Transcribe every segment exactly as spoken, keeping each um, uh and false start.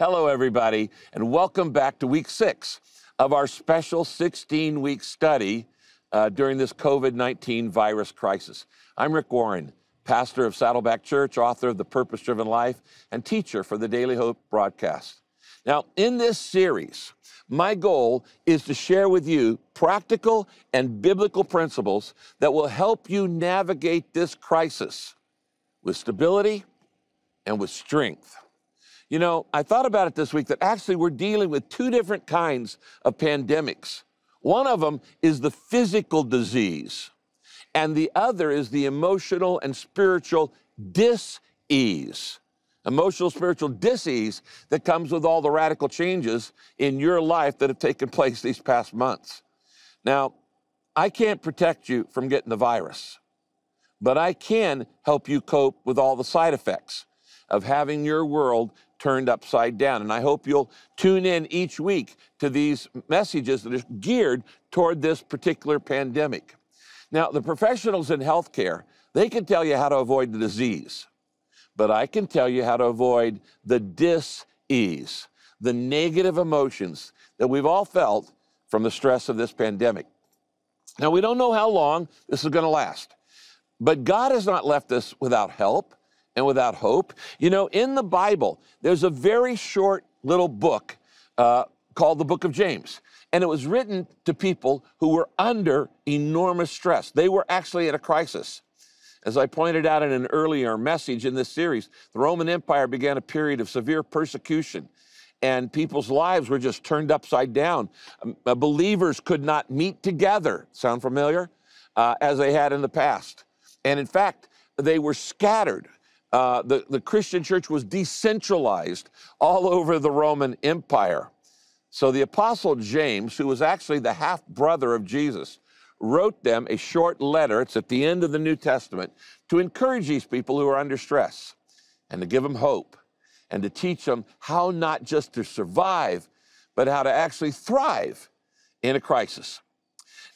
Hello, everybody, and welcome back to week six of our special sixteen-week study uh, during this COVID nineteen virus crisis. I'm Rick Warren, pastor of Saddleback Church, author of The Purpose-Driven Life, and teacher for the Daily Hope broadcast. Now, in this series, my goal is to share with you practical and biblical principles that will help you navigate this crisis with stability and with strength. You know, I thought about it this week that actually we're dealing with two different kinds of pandemics. One of them is the physical disease, and the other is the emotional and spiritual dis-ease. Emotional, spiritual dis-ease that comes with all the radical changes in your life that have taken place these past months. Now, I can't protect you from getting the virus, but I can help you cope with all the side effects of having your world turned upside down. And I hope you'll tune in each week to these messages that are geared toward this particular pandemic. Now, the professionals in healthcare, they can tell you how to avoid the disease, but I can tell you how to avoid the dis-ease, the negative emotions that we've all felt from the stress of this pandemic. Now, we don't know how long this is gonna last, but God has not left us without help and without hope. You know, in the Bible, there's a very short little book uh, called the Book of James, and it was written to people who were under enormous stress. They were actually at a crisis. As I pointed out in an earlier message in this series, the Roman Empire began a period of severe persecution, and people's lives were just turned upside down. Believers could not meet together, sound familiar, uh, as they had in the past. And in fact, they were scattered. Uh, the, the Christian church was decentralized all over the Roman Empire. So the Apostle James, who was actually the half-brother of Jesus, wrote them a short letter, it's at the end of the New Testament, to encourage these people who are under stress and to give them hope and to teach them how not just to survive, but how to actually thrive in a crisis.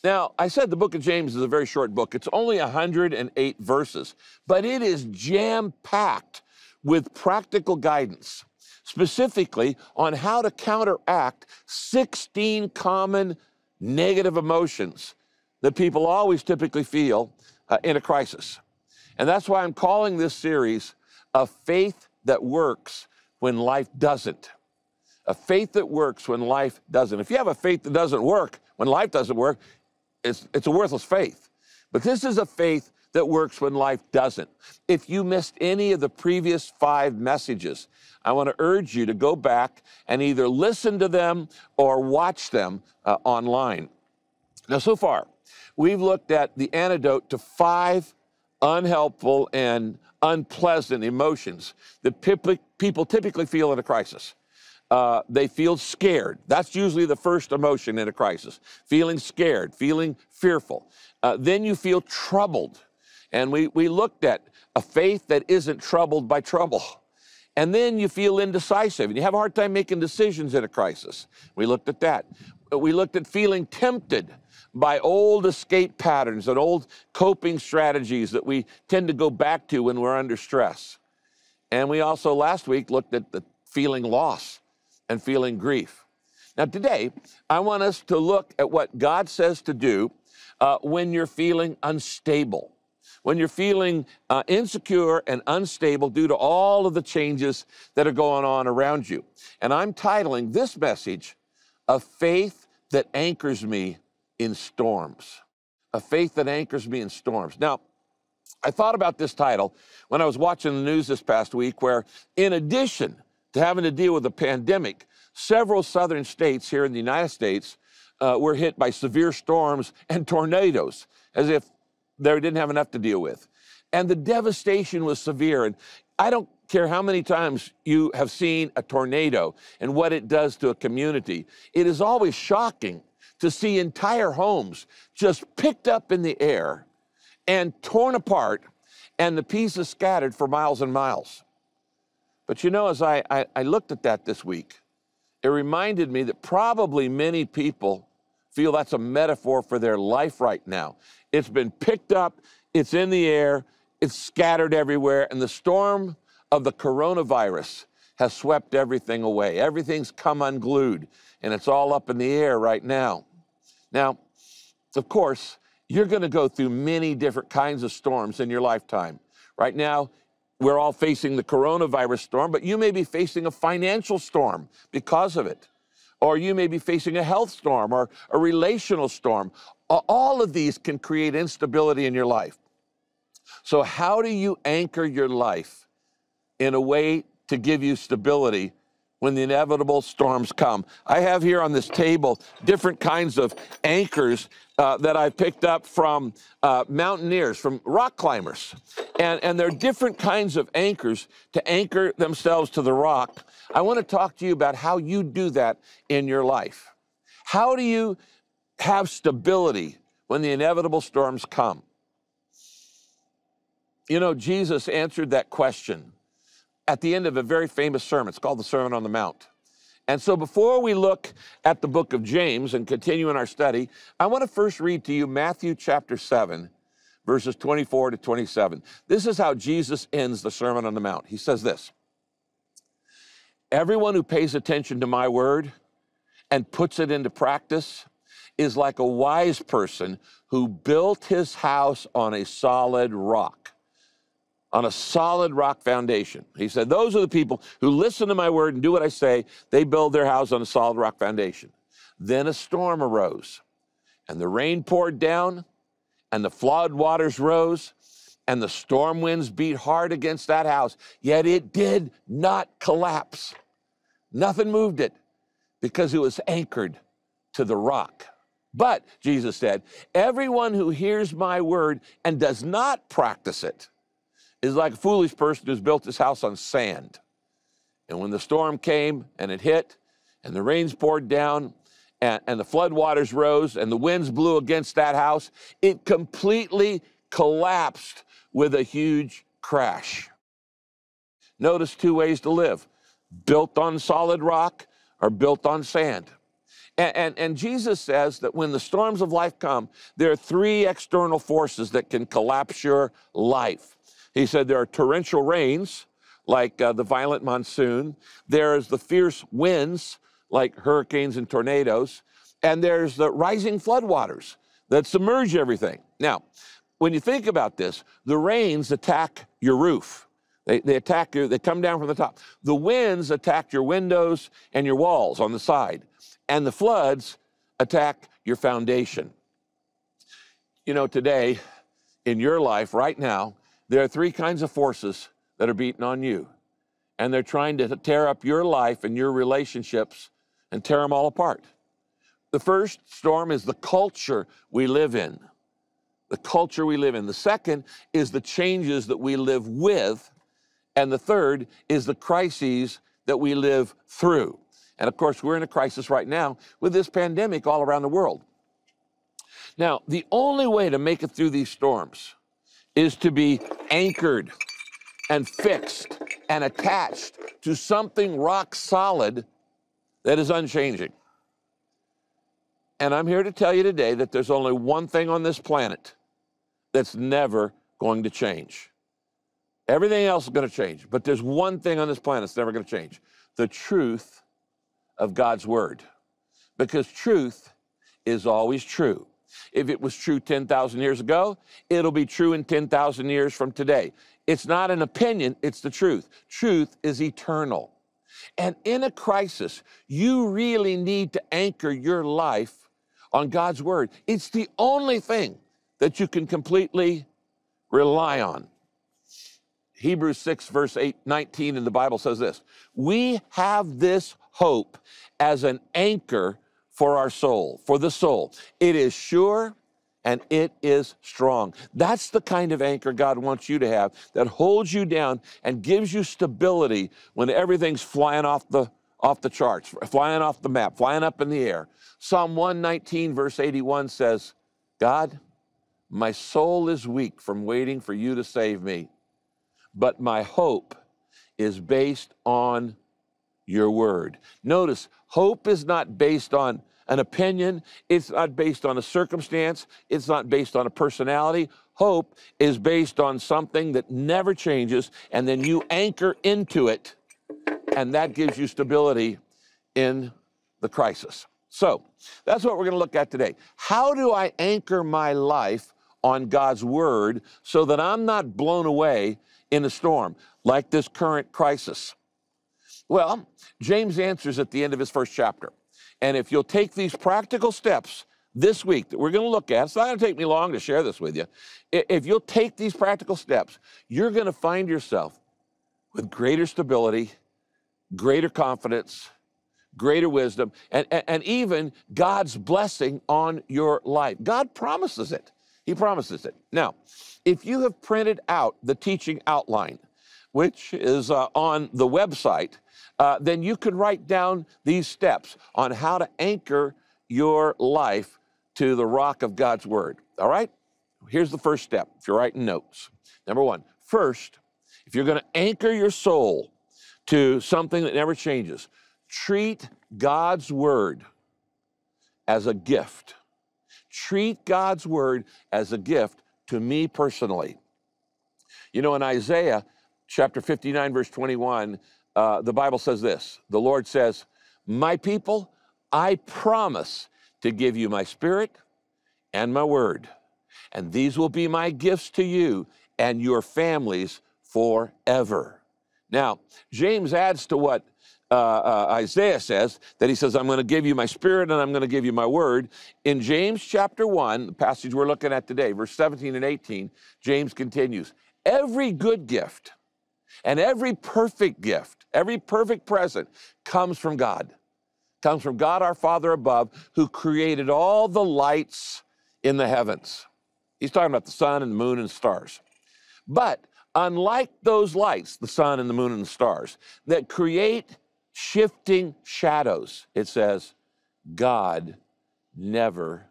Now, I said the book of James is a very short book. It's only one hundred eight verses, but it is jam-packed with practical guidance, specifically on how to counteract sixteen common negative emotions that people always typically feel uh, in a crisis. And that's why I'm calling this series A Faith That Works When Life Doesn't. A faith that works when life doesn't. If you have a faith that doesn't work when life doesn't work, It's, it's a worthless faith. But this is a faith that works when life doesn't. If you missed any of the previous five messages, I want to urge you to go back and either listen to them or watch them uh, online. Now, so far, we've looked at the antidote to five unhelpful and unpleasant emotions that people typically feel in a crisis. Uh, they feel scared. That's usually the first emotion in a crisis, feeling scared, feeling fearful. Uh, then you feel troubled. And we, we looked at a faith that isn't troubled by trouble. And then you feel indecisive, and you have a hard time making decisions in a crisis. We looked at that. We looked at feeling tempted by old escape patterns and old coping strategies that we tend to go back to when we're under stress. And we also last week looked at the feeling loss and feeling grief. Now today, I want us to look at what God says to do uh, when you're feeling unstable, when you're feeling uh, insecure and unstable due to all of the changes that are going on around you. And I'm titling this message, A Faith That Anchors Me in Storms. A Faith That Anchors Me in Storms. Now, I thought about this title when I was watching the news this past week, where in addition to having to deal with a pandemic, several southern states here in the United States uh, were hit by severe storms and tornadoes, as if they didn't have enough to deal with. And the devastation was severe. And I don't care how many times you have seen a tornado and what it does to a community. It is always shocking to see entire homes just picked up in the air and torn apart, and the pieces scattered for miles and miles. But you know, as I, I, I looked at that this week, it reminded me that probably many people feel that's a metaphor for their life right now. It's been picked up, it's in the air, it's scattered everywhere, and the storm of the coronavirus has swept everything away. Everything's come unglued, and it's all up in the air right now. Now, of course, you're going to go through many different kinds of storms in your lifetime. Right now, we're all facing the coronavirus storm, but you may be facing a financial storm because of it. Or you may be facing a health storm or a relational storm. All of these can create instability in your life. So how do you anchor your life in a way to give you stability when the inevitable storms come? I have here on this table different kinds of anchors uh, that I picked up from uh, mountaineers, from rock climbers. And, and there are different kinds of anchors to anchor themselves to the rock. I want to talk to you about how you do that in your life. How do you have stability when the inevitable storms come? You know, Jesus answered that question at the end of a very famous sermon. It's called the Sermon on the Mount. And so before we look at the book of James and continue in our study, I want to first read to you Matthew chapter seven, verses twenty-four to twenty-seven. This is how Jesus ends the Sermon on the Mount. He says this, "Everyone who pays attention to my word and puts it into practice is like a wise person who built his house on a solid rock, on a solid rock foundation." He said, those are the people who listen to my word and do what I say. They build their house on a solid rock foundation. Then a storm arose, and the rain poured down, and the flood waters rose, and the storm winds beat hard against that house. Yet it did not collapse. Nothing moved it because it was anchored to the rock. But, Jesus said, everyone who hears my word and does not practice it is like a foolish person who's built his house on sand. And when the storm came and it hit, and the rains poured down, and, and the flood waters rose, and the winds blew against that house, it completely collapsed with a huge crash. Notice two ways to live, built on solid rock or built on sand. And, and, and Jesus says that when the storms of life come, there are three external forces that can collapse your life. He said there are torrential rains, like uh, the violent monsoon. There's the fierce winds, like hurricanes and tornadoes. And there's the rising floodwaters that submerge everything. Now, when you think about this, the rains attack your roof. They, they attack your, they come down from the top. The winds attack your windows and your walls on the side. And the floods attack your foundation. You know, today, in your life right now, there are three kinds of forces that are beating on you, and they're trying to tear up your life and your relationships and tear them all apart. The first storm is the culture we live in, the culture we live in. The second is the changes that we live with, and the third is the crises that we live through. And of course, we're in a crisis right now with this pandemic all around the world. Now, the only way to make it through these storms is to be anchored and fixed and attached to something rock solid that is unchanging. And I'm here to tell you today that there's only one thing on this planet that's never going to change. Everything else is going to change, but there's one thing on this planet that's never going to change: the truth of God's word, because truth is always true. If it was true ten thousand years ago, it'll be true in ten thousand years from today. It's not an opinion, it's the truth. Truth is eternal. And in a crisis, you really need to anchor your life on God's word. It's the only thing that you can completely rely on. Hebrews six, verse eight, nineteen in the Bible says this, "We have this hope as an anchor for our soul, for the soul. It is sure and it is strong." That's the kind of anchor God wants you to have that holds you down and gives you stability when everything's flying off the, off the charts, flying off the map, flying up in the air. Psalm one nineteen, verse eighty-one says, "God, my soul is weak from waiting for you to save me, but my hope is based on your word." Notice, hope is not based on an opinion. It's not based on a circumstance. It's not based on a personality. Hope is based on something that never changes, and then you anchor into it and that gives you stability in the crisis. So that's what we're going to look at today. How do I anchor my life on God's word so that I'm not blown away in a storm like this current crisis? Well, James answers at the end of his first chapter. And if you'll take these practical steps this week that we're going to look at, it's not going to take me long to share this with you. If you'll take these practical steps, you're going to find yourself with greater stability, greater confidence, greater wisdom, and, and, and even God's blessing on your life. God promises it. He promises it. Now, if you have printed out the teaching outline, which is uh, on the website, uh, then you can write down these steps on how to anchor your life to the rock of God's word, all right? Here's the first step if you're writing notes. Number one, first, if you're gonna anchor your soul to something that never changes, treat God's word as a gift. Treat God's word as a gift to me personally. You know, in Isaiah chapter fifty-nine, verse twenty-one, uh, the Bible says this, the Lord says, my people, I promise to give you my spirit and my word, and these will be my gifts to you and your families forever. Now, James adds to what Uh, uh, Isaiah says, that he says, I'm going to give you my spirit and I'm going to give you my word. In James chapter one, the passage we're looking at today, verse seventeen and eighteen, James continues, every good gift and every perfect gift, every perfect present comes from God, comes from God our Father above, who created all the lights in the heavens. He's talking about the sun and the moon and stars. But unlike those lights, the sun and the moon and the stars, that create shifting shadows, it says, God never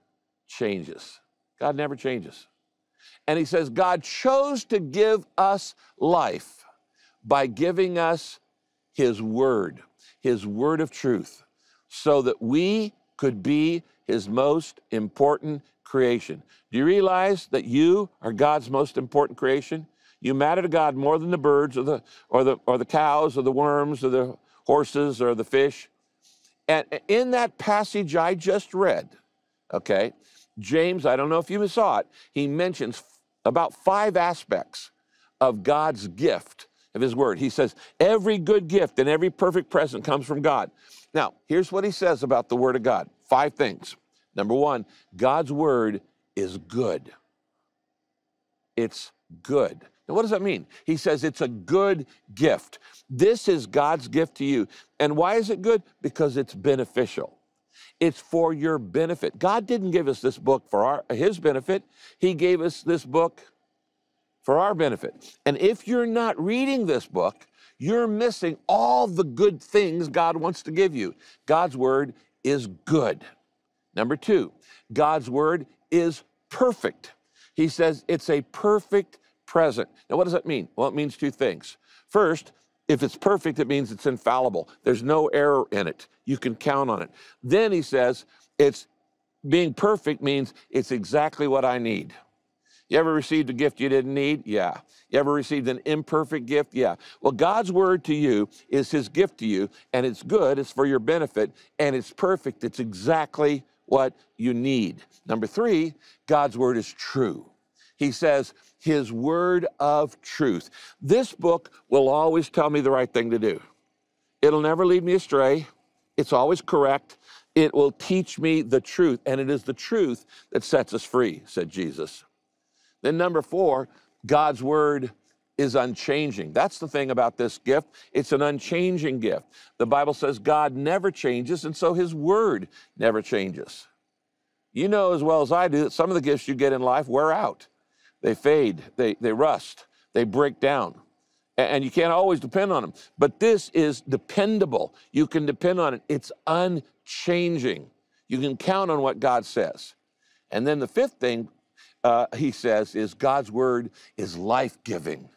changes. God never changes. And he says, God chose to give us life by giving us his word, his word of truth, so that we could be his most important creation. Do you realize that you are God's most important creation? You matter to God more than the birds or the, or the, or the cows or the worms or the horses or the fish. And in that passage I just read, okay, James, I don't know if you saw it, he mentions about five aspects of God's gift of his word. He says, every good gift and every perfect present comes from God. Now, here's what he says about the word of God. Five things. Number one, God's word is good. It's good. Now, what does that mean? He says it's a good gift. This is God's gift to you. And why is it good? Because it's beneficial. It's for your benefit. God didn't give us this book for our, his benefit. He gave us this book for our benefit. And if you're not reading this book, you're missing all the good things God wants to give you. God's word is good. Number two, God's word is perfect. He says it's a perfect present. Now, what does that mean? Well, it means two things. First, if it's perfect, it means it's infallible. There's no error in it. You can count on it. Then he says, it's being perfect means it's exactly what I need. You ever received a gift you didn't need? Yeah. You ever received an imperfect gift? Yeah. Well, God's word to you is his gift to you, and it's good, it's for your benefit, and it's perfect. It's exactly what you need. Number three, God's word is true. He says, his word of truth. This book will always tell me the right thing to do. It'll never lead me astray. It's always correct. It will teach me the truth, and it is the truth that sets us free, said Jesus. Then number four, God's word is unchanging. That's the thing about this gift. It's an unchanging gift. The Bible says God never changes, and so his word never changes. You know as well as I do that some of the gifts you get in life wear out. They fade, they, they rust, they break down. And you can't always depend on them. But this is dependable. You can depend on it. It's unchanging. You can count on what God says. And then the fifth thing uh, he says is God's word is life-giving.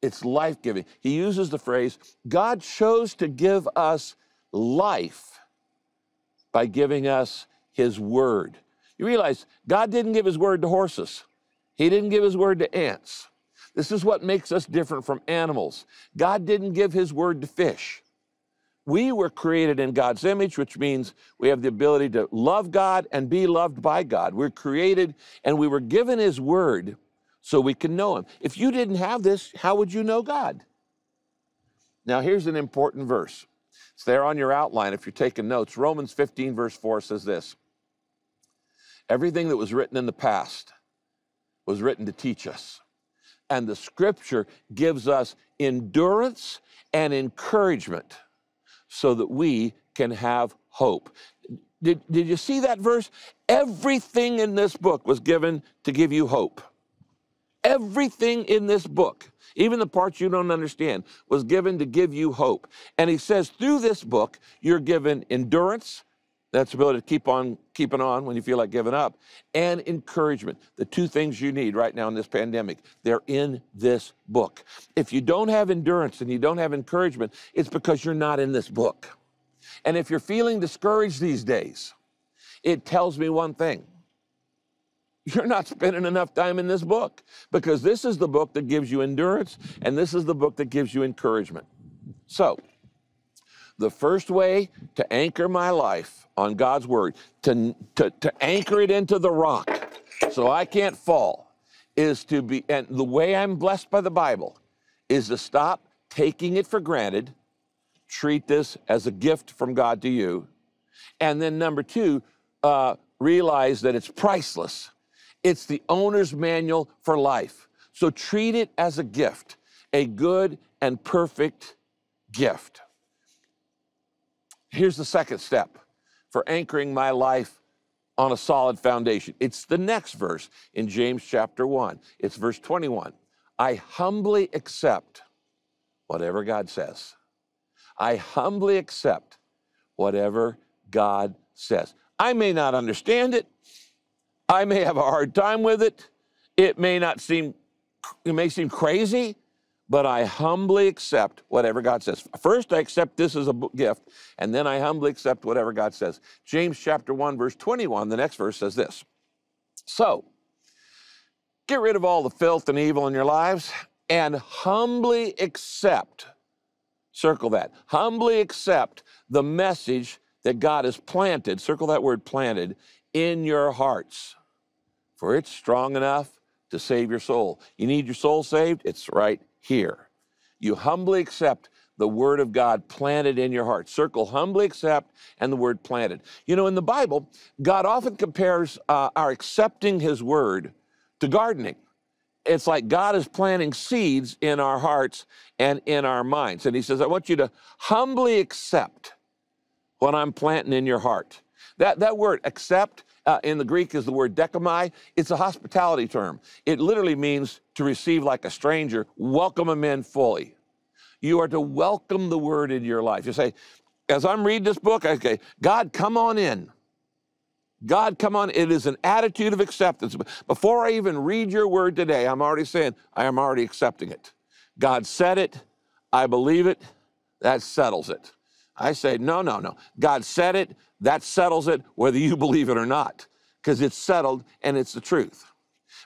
It's life-giving. He uses the phrase, God chose to give us life by giving us his word. You realize God didn't give his word to horses. He didn't give his word to ants. This is what makes us different from animals. God didn't give his word to fish. We were created in God's image, which means we have the ability to love God and be loved by God. We're created and we were given his word so we can know him. If you didn't have this, how would you know God? Now, here's an important verse. It's there on your outline if you're taking notes. Romans fifteen, verse four says this. Everything that was written in the past was written to teach us. And the scripture gives us endurance and encouragement so that we can have hope. Did, did you see that verse? Everything in this book was given to give you hope. Everything in this book, even the parts you don't understand, was given to give you hope. And he says through this book, you're given endurance, that's the ability to keep on keeping on when you feel like giving up, and encouragement, the two things you need right now in this pandemic. They're in this book. If you don't have endurance and you don't have encouragement, it's because you're not in this book. And if you're feeling discouraged these days, it tells me one thing. You're not spending enough time in this book, because this is the book that gives you endurance and this is the book that gives you encouragement. So the first way to anchor my life on God's word, to, to, to anchor it into the rock so I can't fall, is to be, and the way I'm blessed by the Bible is to stop taking it for granted, treat this as a gift from God to you, and then number two, uh, realize that it's priceless. It's the owner's manual for life. So treat it as a gift, a good and perfect gift. Here's the second step for anchoring my life on a solid foundation. It's the next verse in James chapter one. It's verse twenty-one. I humbly accept whatever God says. I humbly accept whatever God says. I may not understand it. I may have a hard time with it. It may not seem, it may seem crazy, but I humbly accept whatever God says. First, I accept this as a gift, and then I humbly accept whatever God says. James chapter one, verse twenty-one, the next verse says this. So, get rid of all the filth and evil in your lives and humbly accept, circle that, humbly accept the message that God has planted, circle that word planted, in your hearts, for it's strong enough to save your soul. You need your soul saved? It's right here. You humbly accept the word of God planted in your heart. Circle humbly accept and the word planted. You know, in the Bible, God often compares uh, our accepting his word to gardening. It's like God is planting seeds in our hearts and in our minds. And he says, I want you to humbly accept what I'm planting in your heart. That, that word accept uh, in the Greek is the word dekamai. It's a hospitality term. It literally means to receive like a stranger, welcome him in fully. You are to welcome the word in your life. You say, as I'm reading this book, I say, God, come on in. God, come on. It is an attitude of acceptance. Before I even read your word today, I'm already saying, I am already accepting it. God said it. I believe it. That settles it. I say, no, no, no. God said it. That settles it, whether you believe it or not, because it's settled and it's the truth.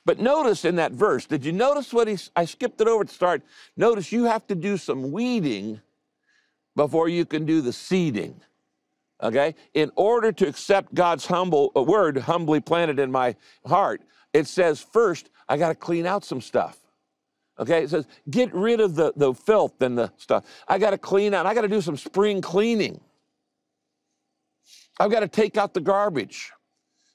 But notice in that verse, did you notice what he, I skipped it over to start. Notice you have to do some weeding before you can do the seeding, okay? In order to accept God's humble a word, humbly planted in my heart, it says first, I got to clean out some stuff. Okay, it says, get rid of the, the filth and the stuff. I got to clean out. I got to do some spring cleaning. I've got to take out the garbage.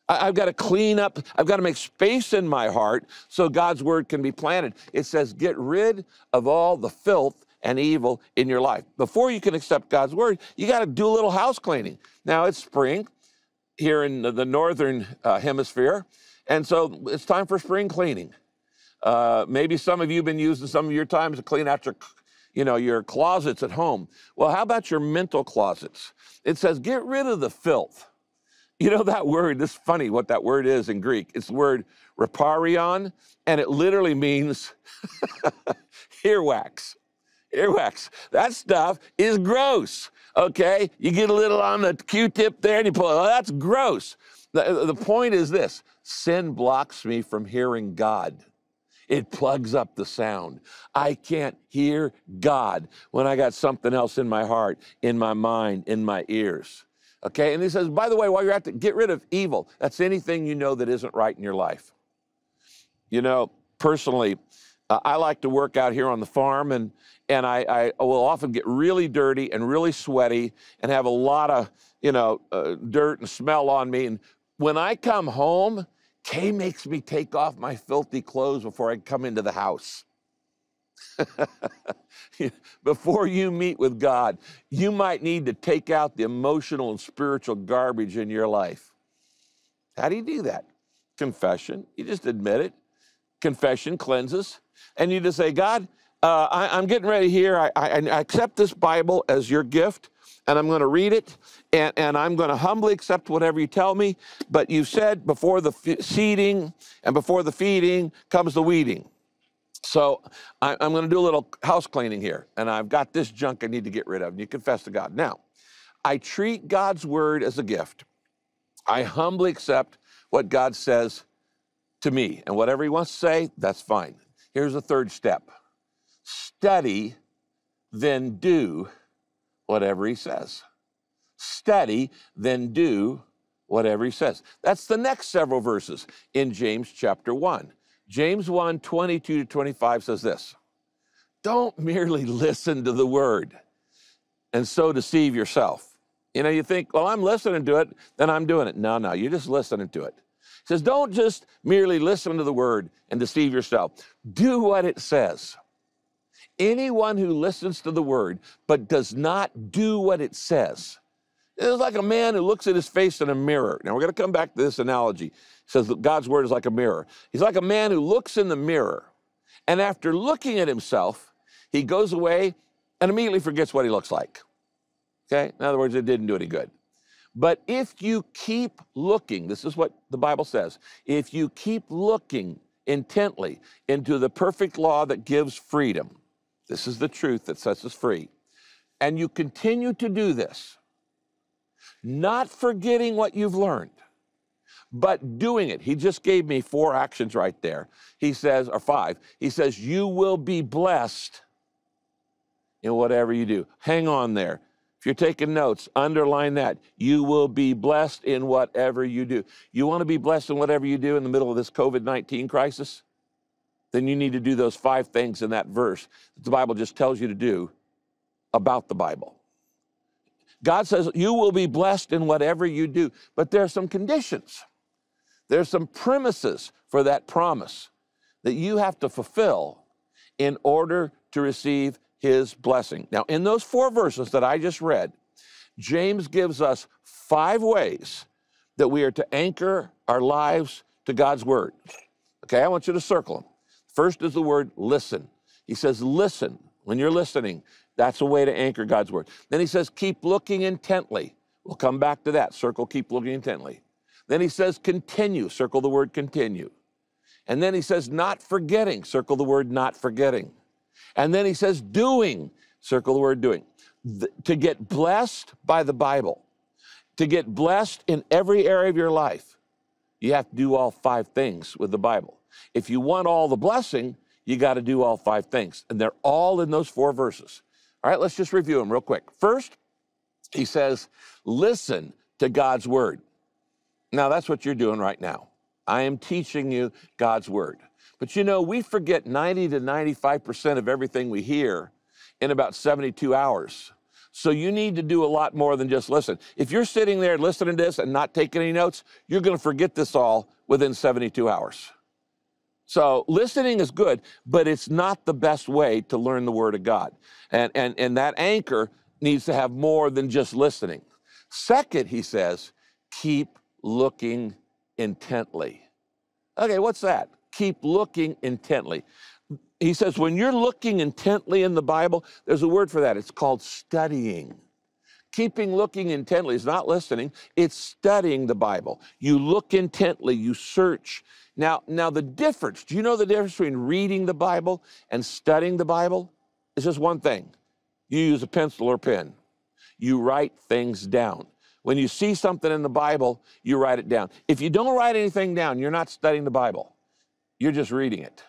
I, I've got to clean up. I've got to make space in my heart so God's word can be planted. It says, get rid of all the filth and evil in your life. Before you can accept God's word, you got to do a little house cleaning. Now it's spring here in the northern uh, hemisphere, and so it's time for spring cleaning. Uh, maybe some of you have been using some of your time to clean out your, you know, your closets at home. Well, how about your mental closets? It says, get rid of the filth. You know that word, this is funny what that word is in Greek. It's the word riparion, and it literally means earwax, earwax. That stuff is gross, okay? You get a little on the Q-tip there and you pull it, oh, that's gross. The, the point is this, sin blocks me from hearing God. It plugs up the sound. I can't hear God when I got something else in my heart, in my mind, in my ears. Okay, and he says, by the way, while you're at it, get rid of evil. That's anything you know that isn't right in your life. You know, personally, uh, I like to work out here on the farm, and, and I, I will often get really dirty and really sweaty and have a lot of, you know, uh, dirt and smell on me. And when I come home, Kay makes me take off my filthy clothes before I come into the house. Before you meet with God, you might need to take out the emotional and spiritual garbage in your life. How do you do that? Confession. You just admit it. Confession cleanses. And you just say, God, uh, I, I'm getting ready here. I, I, I accept this Bible as your gift, and I'm going to read it, and, and I'm going to humbly accept whatever you tell me. But you said before the f- seeding and before the feeding comes the weeding. So I, I'm going to do a little house cleaning here, and I've got this junk I need to get rid of. And you confess to God. Now, I treat God's word as a gift. I humbly accept what God says to me, and whatever he wants to say, that's fine. Here's the third step. Study, then do whatever he says. Study, then do whatever he says. That's the next several verses in James chapter one. James one, twenty-two to twenty-five says this: don't merely listen to the word and so deceive yourself. You know, you think, well, I'm listening to it, then I'm doing it. No, no, you're just listening to it. It says, don't just merely listen to the word and deceive yourself. Do what it says. Anyone who listens to the word but does not do what it says, it's like a man who looks at his face in a mirror. Now, we're going to come back to this analogy. It says that God's word is like a mirror. He's like a man who looks in the mirror, and after looking at himself, he goes away and immediately forgets what he looks like. Okay? In other words, it didn't do any good. But if you keep looking, this is what the Bible says, if you keep looking intently into the perfect law that gives freedom, this is the truth that sets us free, and you continue to do this, not forgetting what you've learned, but doing it. He just gave me four actions right there. He says, or five, he says, you will be blessed in whatever you do. Hang on there. If you're taking notes, underline that. You will be blessed in whatever you do. You want to be blessed in whatever you do in the middle of this COVID nineteen crisis? Then you need to do those five things in that verse that the Bible just tells you to do about the Bible. God says, you will be blessed in whatever you do. But there are some conditions. There are some premises for that promise that you have to fulfill in order to receive his blessing. Now, in those four verses that I just read, James gives us five ways that we are to anchor our lives to God's word. Okay, I want you to circle them. First is the word listen. He says, listen. When you're listening, that's a way to anchor God's word. Then he says, keep looking intently. We'll come back to that. Circle, keep looking intently. Then he says, continue. Circle the word continue. And then he says, not forgetting. Circle the word not forgetting. And then he says, doing. Circle the word doing. Th- to get blessed by the Bible, to get blessed in every area of your life, you have to do all five things with the Bible. If you want all the blessing, you got to do all five things. And they're all in those four verses. All right, let's just review them real quick. First, he says, listen to God's word. Now, that's what you're doing right now. I am teaching you God's word. But you know, we forget ninety to ninety-five percent of everything we hear in about seventy-two hours. So you need to do a lot more than just listen. If you're sitting there listening to this and not taking any notes, you're going to forget this all within seventy-two hours. So listening is good, but it's not the best way to learn the word of God. And, and, and that anchor needs to have more than just listening. Second, he says, keep looking intently. Okay, what's that? Keep looking intently. He says, when you're looking intently in the Bible, there's a word for that. It's called studying. Keeping looking intently is not listening, it's studying the Bible. You look intently, you search. Now, now the difference, do you know the difference between reading the Bible and studying the Bible? It's just one thing. You use a pencil or pen. You write things down. When you see something in the Bible, you write it down. If you don't write anything down, you're not studying the Bible. You're just reading it.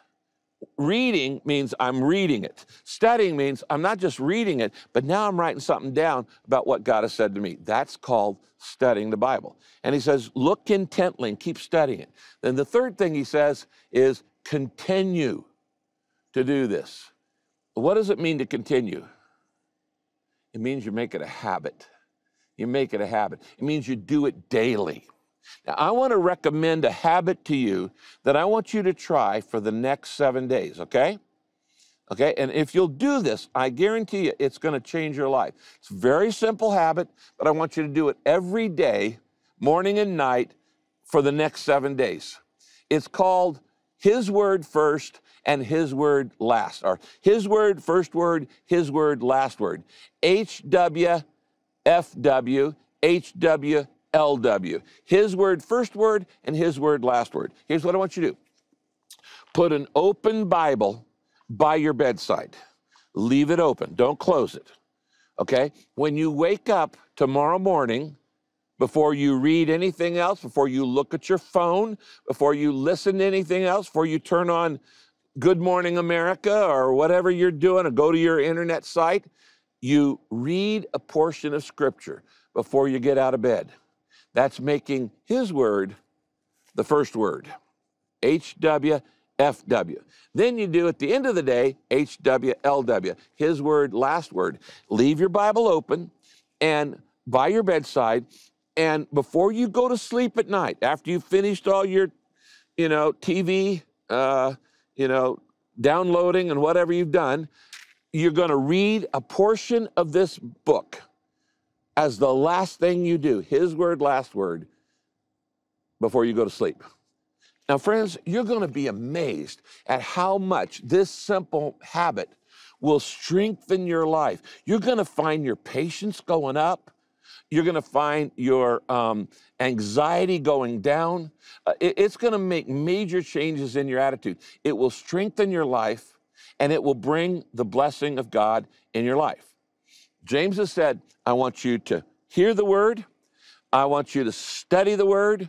Reading means I'm reading it. Studying means I'm not just reading it, but now I'm writing something down about what God has said to me. That's called studying the Bible. And he says, look intently and keep studying it. Then the third thing he says is continue to do this. What does it mean to continue? It means you make it a habit. You make it a habit. It means you do it daily. Now, I want to recommend a habit to you that I want you to try for the next seven days, okay? Okay, and if you'll do this, I guarantee you it's going to change your life. It's a very simple habit, but I want you to do it every day, morning and night, for the next seven days. It's called His Word First and His Word Last, or His Word, First Word, His Word, Last Word. H W F W, H W F W. L W, His Word, First Word, and His Word, Last Word. Here's what I want you to do. Put an open Bible by your bedside. Leave it open. Don't close it, okay? When you wake up tomorrow morning, before you read anything else, before you look at your phone, before you listen to anything else, before you turn on Good Morning America or whatever you're doing, or go to your internet site, you read a portion of Scripture before you get out of bed. That's making His Word the first word, H W F W. Then you do at the end of the day, H W L W, His Word, Last Word. Leave your Bible open and by your bedside, and before you go to sleep at night, after you've finished all your, you know, T V, uh, you know, downloading and whatever you've done, you're gonna read a portion of this book as the last thing you do, His Word, Last Word, before you go to sleep. Now, friends, you're gonna be amazed at how much this simple habit will strengthen your life. You're gonna find your patience going up. You're gonna find your um, anxiety going down. Uh, it, it's gonna make major changes in your attitude. It will strengthen your life, and it will bring the blessing of God in your life. James has said, I want you to hear the word. I want you to study the word.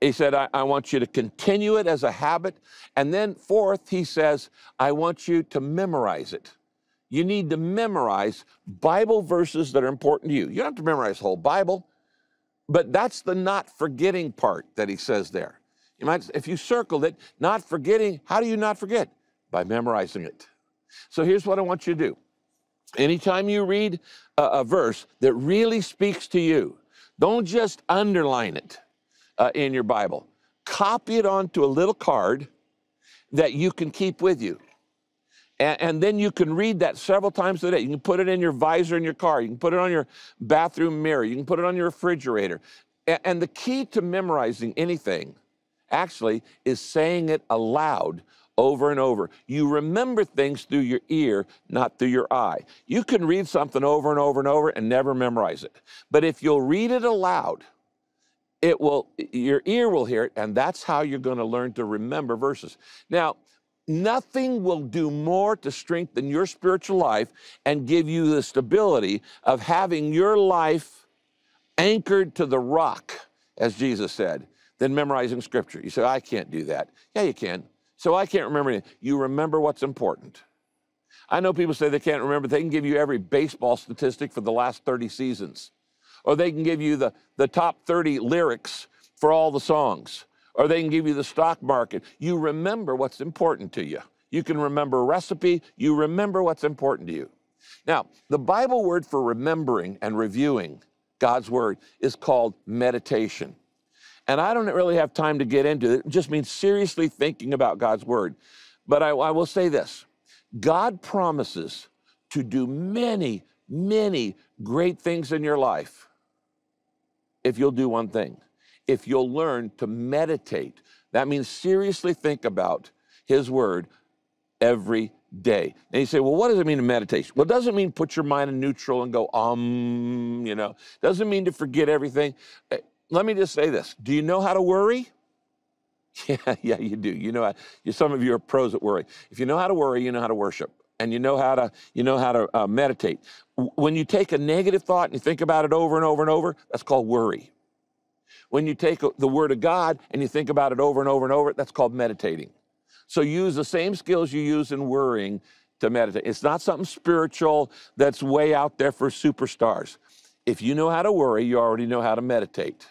He said, I, I want you to continue it as a habit. And then fourth, he says, I want you to memorize it. You need to memorize Bible verses that are important to you. You don't have to memorize the whole Bible, but that's the not forgetting part that he says there. You might, if you circled it, not forgetting, how do you not forget? By memorizing it. So here's what I want you to do. Anytime you read a, a verse that really speaks to you, don't just underline it uh, in your Bible. Copy it onto a little card that you can keep with you. And, and then you can read that several times a day. You can put it in your visor in your car. You can put it on your bathroom mirror. You can put it on your refrigerator. And, and the key to memorizing anything, actually, is saying it aloud over and over. You remember things through your ear, not through your eye. You can read something over and over and over and never memorize it. But if you'll read it aloud, it will, your ear will hear it, and that's how you're gonna learn to remember verses. Now, nothing will do more to strengthen your spiritual life and give you the stability of having your life anchored to the rock, as Jesus said, than memorizing Scripture. You say, I can't do that. Yeah, you can. So I can't remember anything. You remember what's important. I know people say they can't remember. They can give you every baseball statistic for the last thirty seasons. Or they can give you the, the top thirty lyrics for all the songs. Or they can give you the stock market. You remember what's important to you. You can remember a recipe. You remember what's important to you. Now, the Bible word for remembering and reviewing God's word is called meditation. And I don't really have time to get into it. It just means seriously thinking about God's word. But I, I will say this. God promises to do many, many great things in your life if you'll do one thing, if you'll learn to meditate. That means seriously think about His word every day. And you say, well, what does it mean to meditation? Well, it doesn't mean put your mind in neutral and go, um, you know. It doesn't mean to forget everything. Let me just say this. Do you know how to worry? Yeah, yeah, you do. You know, how, you, some of you are pros at worry. If you know how to worry, you know how to worship, and you know how to, you know how to uh, meditate. When you take a negative thought and you think about it over and over and over, that's called worry. When you take the Word of God and you think about it over and over and over, that's called meditating. So use the same skills you use in worrying to meditate. It's not something spiritual that's way out there for superstars. If you know how to worry, you already know how to meditate.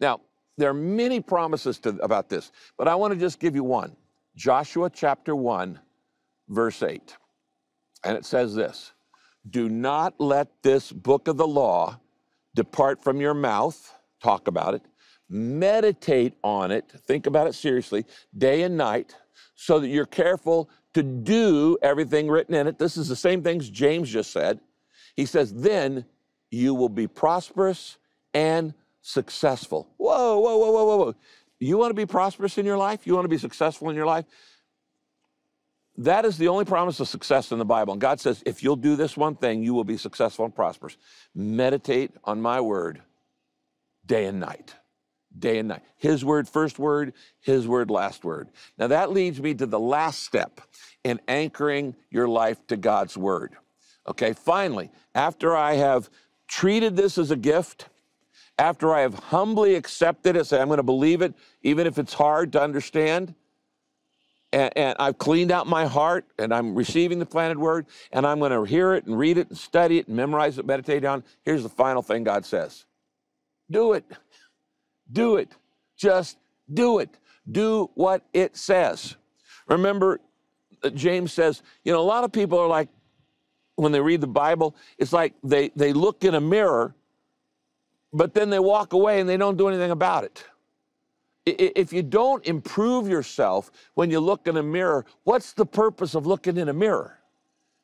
Now, there are many promises to, about this, but I want to just give you one. Joshua chapter one, verse eight. And it says this, do not let this book of the law depart from your mouth, talk about it, meditate on it, think about it seriously, day and night, so that you're careful to do everything written in it. This is the same things James just said. He says, then you will be prosperous and successful. Whoa, whoa, whoa, whoa, whoa, whoa. You want to be prosperous in your life? You want to be successful in your life? That is the only promise of success in the Bible. And God says, if you'll do this one thing, you will be successful and prosperous. Meditate on my word day and night, day and night. His word, first word, his word, last word. Now that leads me to the last step in anchoring your life to God's word. Okay, finally, after I have treated this as a gift, after I have humbly accepted it, say I'm going to believe it, even if it's hard to understand, and, and I've cleaned out my heart, and I'm receiving the planted word, and I'm going to hear it and read it and study it and memorize it, meditate on it. Here's the final thing God says. Do it. Do it. Just do it. Do what it says. Remember, James says, you know, a lot of people are like, when they read the Bible, it's like they, they look in a mirror, but then they walk away and they don't do anything about it. If you don't improve yourself when you look in a mirror, what's the purpose of looking in a mirror?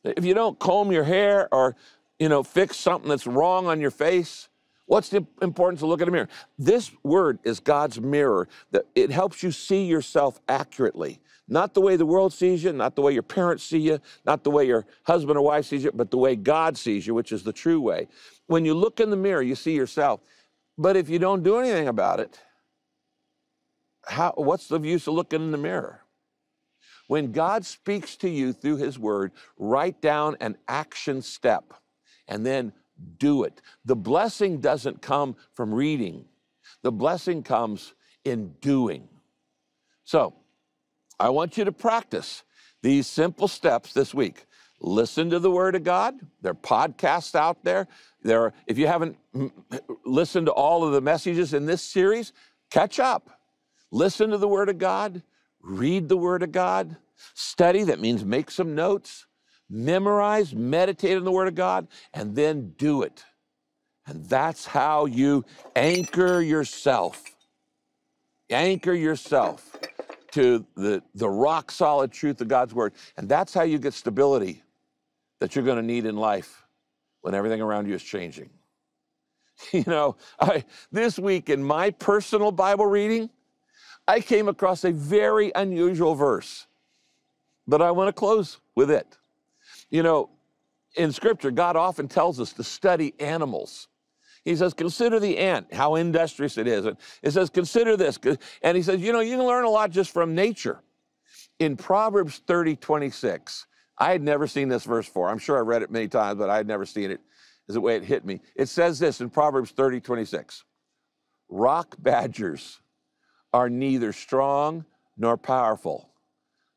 If you don't comb your hair or, you know, fix something that's wrong on your face, what's the importance of looking in a mirror? This word is God's mirror. It helps you see yourself accurately, not the way the world sees you, not the way your parents see you, not the way your husband or wife sees you, but the way God sees you, which is the true way. When you look in the mirror, you see yourself. But if you don't do anything about it, How, what's the use of looking in the mirror? When God speaks to you through his word, write down an action step and then do it. The blessing doesn't come from reading. The blessing comes in doing. So I want you to practice these simple steps this week. Listen to the word of God. There are podcasts out there. There are, if you haven't listened to all of the messages in this series, catch up. Listen to the word of God, read the word of God, study, that means make some notes, memorize, meditate on the word of God, and then do it. And that's how you anchor yourself. Anchor yourself to the, the rock solid truth of God's word. And that's how you get stability that you're going to need in life when everything around you is changing. You know, I, this week in my personal Bible reading, I came across a very unusual verse, but I want to close with it. You know, in Scripture, God often tells us to study animals. He says, consider the ant, how industrious it is. And it says, consider this. And he says, you know, you can learn a lot just from nature. In Proverbs thirty, twenty-six, I had never seen this verse before. I'm sure I read it many times, but I had never seen it. It's the way it hit me. It says this in Proverbs thirty, twenty-six, rock badgers are neither strong nor powerful,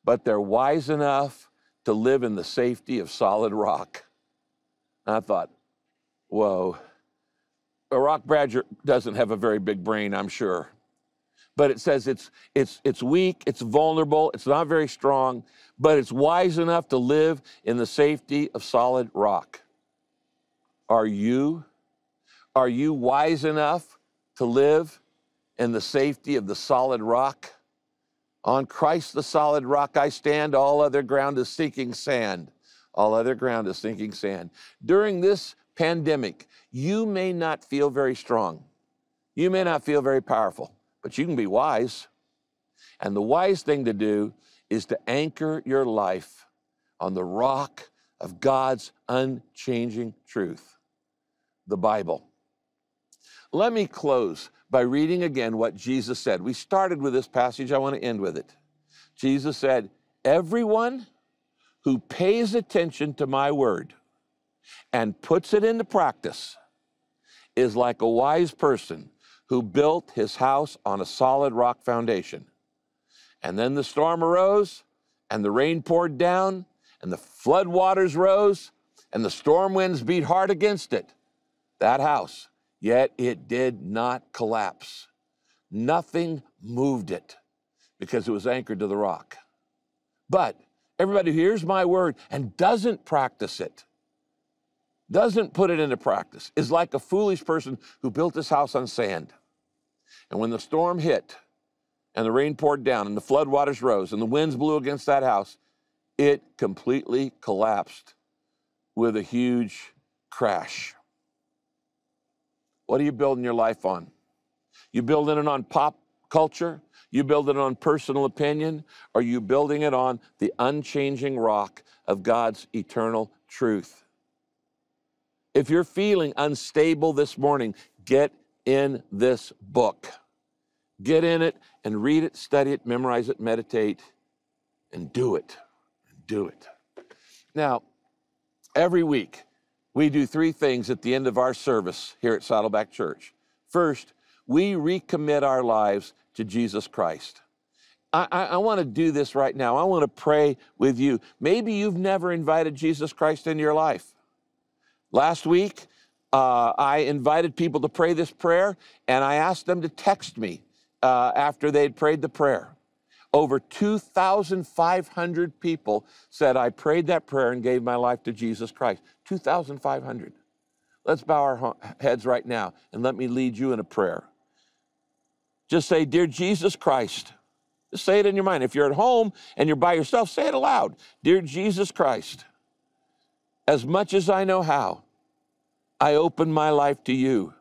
but they're wise enough to live in the safety of solid rock. And I thought, whoa, a rock badger doesn't have a very big brain, I'm sure. But it says it's, it's, it's weak, it's vulnerable, it's not very strong, but it's wise enough to live in the safety of solid rock. Are you, are you wise enough to live and the safety of the solid rock? On Christ the solid rock I stand, all other ground is sinking sand. All other ground is sinking sand. During this pandemic, you may not feel very strong. You may not feel very powerful, but you can be wise. And the wise thing to do is to anchor your life on the rock of God's unchanging truth, the Bible. Let me close by reading again what Jesus said. We started with this passage. I want to end with it. Jesus said, everyone who pays attention to my word and puts it into practice is like a wise person who built his house on a solid rock foundation. And then the storm arose, and the rain poured down, and the flood waters rose, and the storm winds beat hard against it, that house, yet it did not collapse. Nothing moved it because it was anchored to the rock. But everybody who hears my word and doesn't practice it, doesn't put it into practice, is like a foolish person who built his house on sand. And when the storm hit and the rain poured down and the flood waters rose and the winds blew against that house, it completely collapsed with a huge crash. What are you building your life on? You building it on pop culture? You building it on personal opinion? Or are you building it on the unchanging rock of God's eternal truth? If you're feeling unstable this morning, get in this book. Get in it and read it, study it, memorize it, meditate, and do it. Do it. Now, every week, we do three things at the end of our service here at Saddleback Church. First, we recommit our lives to Jesus Christ. I, I, I want to do this right now. I want to pray with you. Maybe you've never invited Jesus Christ into your life. Last week, uh, I invited people to pray this prayer, and I asked them to text me uh, after they'd prayed the prayer. Over two thousand five hundred people said, I prayed that prayer and gave my life to Jesus Christ. two thousand five hundred. Let's bow our heads right now and let me lead you in a prayer. Just say, dear Jesus Christ. Just say it in your mind. If you're at home and you're by yourself, say it aloud. Dear Jesus Christ, as much as I know how, I open my life to you.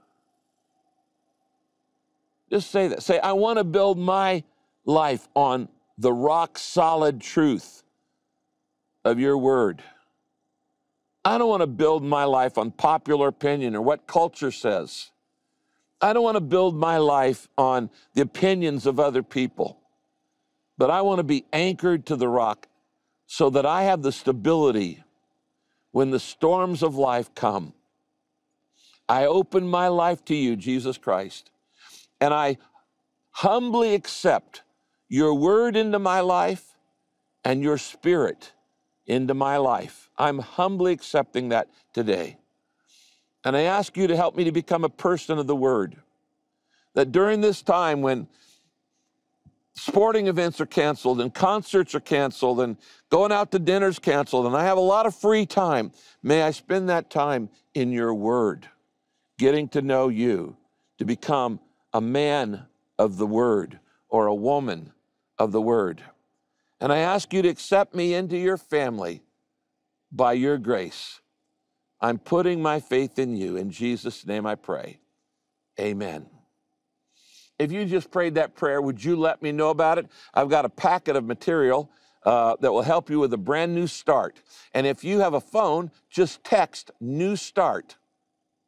Just say that. Say, I want to build my life on the rock solid truth of your word. I don't want to build my life on popular opinion or what culture says. I don't want to build my life on the opinions of other people, but I want to be anchored to the rock so that I have the stability when the storms of life come. I open my life to you, Jesus Christ, and I humbly accept your word into my life and your spirit into my life. I'm humbly accepting that today. And I ask you to help me to become a person of the word, that during this time when sporting events are canceled and concerts are canceled and going out to dinner's canceled and I have a lot of free time, may I spend that time in your word, getting to know you, to become a man of the word, or a woman of the word. And I ask you to accept me into your family by your grace. I'm putting my faith in you. In Jesus' name I pray, amen. If you just prayed that prayer, would you let me know about it? I've got a packet of material uh, that will help you with a brand new start. And if you have a phone, just text new start,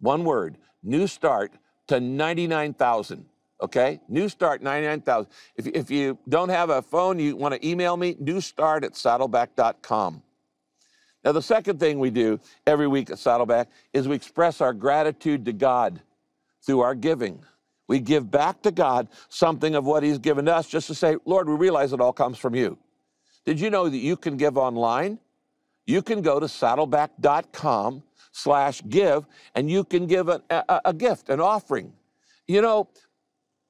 one word, new start to ninety-nine thousand. Okay, New Start ninety-nine thousand. If, if you don't have a phone, you want to email me, newstart at saddleback dot com. Now, the second thing we do every week at Saddleback is we express our gratitude to God through our giving. We give back to God something of what he's given to us just to say, Lord, we realize it all comes from you. Did you know that you can give online? You can go to saddleback dot com slash give, and you can give a, a, a gift, an offering. You know,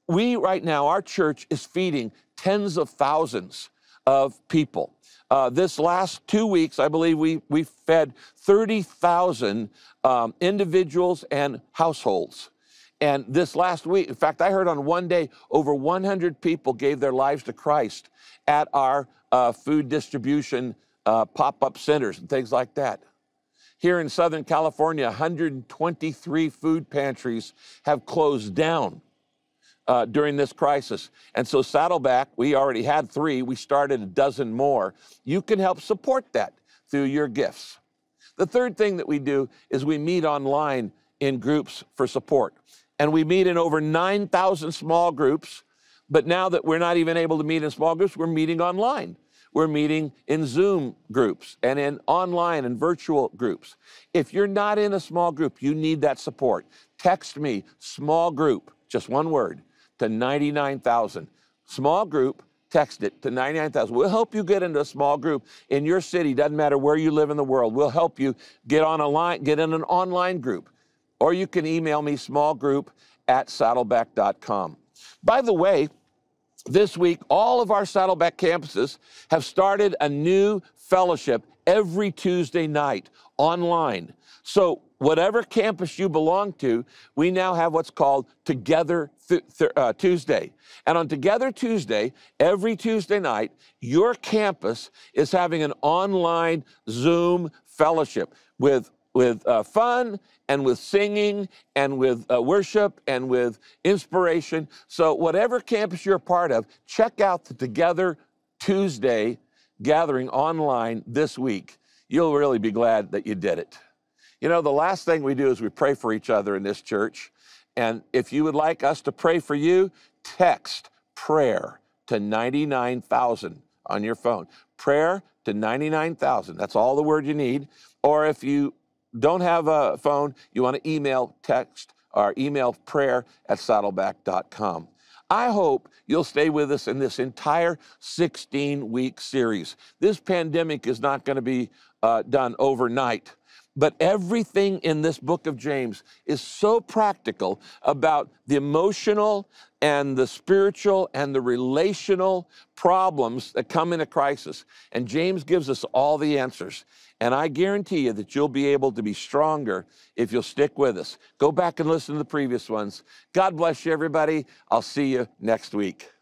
we right now, our church is feeding tens of thousands of people. Uh, this last two weeks, I believe we, we fed thirty thousand um, individuals and households. And this last week, in fact, I heard on one day, over one hundred people gave their lives to Christ at our uh, food distribution uh, pop-up centers and things like that. Here in Southern California, one hundred twenty-three food pantries have closed down Uh, during this crisis. And so Saddleback, we already had three. We started a dozen more. You can help support that through your gifts. The third thing that we do is we meet online in groups for support. And we meet in over nine thousand small groups. But now that we're not even able to meet in small groups, we're meeting online. We're meeting in Zoom groups and in online and virtual groups. If you're not in a small group, you need that support. Text me, small group, just one word, to ninety-nine thousand. Small group, Text it to ninety-nine thousand. We'll help you get into a small group in your city. Doesn't matter where you live in the world. We'll help you get on a line, get in an online group. Or you can email me, small group at saddleback dot com. By the way, this week, all of our Saddleback campuses have started a new fellowship every Tuesday night online. So whatever campus you belong to, we now have what's called Together Th- Th- uh, Tuesday. And on Together Tuesday, every Tuesday night, your campus is having an online Zoom fellowship with with uh, fun and with singing and with uh, worship and with inspiration. So whatever campus you're a part of, check out the Together Tuesday gathering online this week. You'll really be glad that you did it. You know, the last thing we do is we pray for each other in this church. And if you would like us to pray for you, text prayer to ninety-nine thousand on your phone. Prayer to ninety-nine thousand. That's all the word you need. Or if you don't have a phone, you want to email text or email prayer at saddleback dot com. I hope you'll stay with us in this entire sixteen-week series. This pandemic is not going to be uh, done overnight, but everything in this book of James is so practical about the emotional and the spiritual and the relational problems that come in a crisis. And James gives us all the answers. And I guarantee you that you'll be able to be stronger if you'll stick with us. Go back and listen to the previous ones. God bless you, everybody. I'll see you next week.